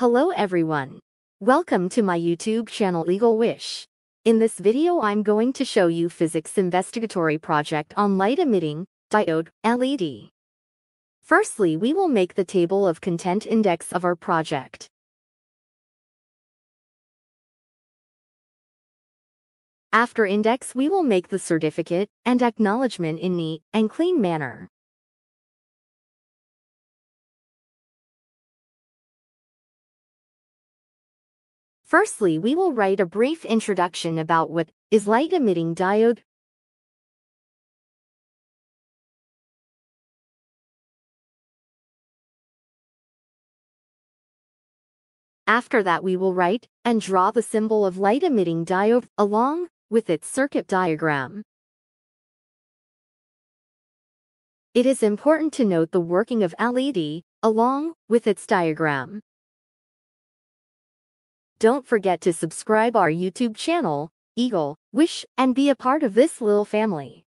Hello everyone. Welcome to my YouTube channel Eagle Wish. In this video I'm going to show you physics investigatory project on light emitting diode LED. Firstly, we will make the table of content index of our project. After index, we will make the certificate and acknowledgement in neat and clean manner. Firstly, we will write a brief introduction about what is light-emitting diode. After that, we will write and draw the symbol of light-emitting diode along with its circuit diagram. It is important to note the working of LED along with its diagram. Don't forget to subscribe our YouTube channel, Eagle Wish, and be a part of this little family.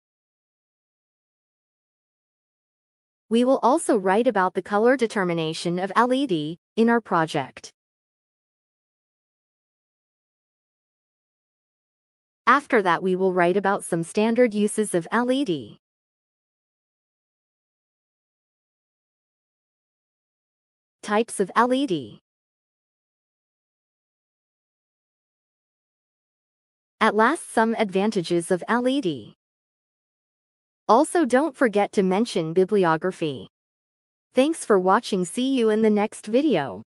We will also write about the color determination of LED in our project. After that, we will write about some standard uses of LED. Types of LED. At last, some advantages of LED. Also, don't forget to mention bibliography. Thanks for watching. See you in the next video.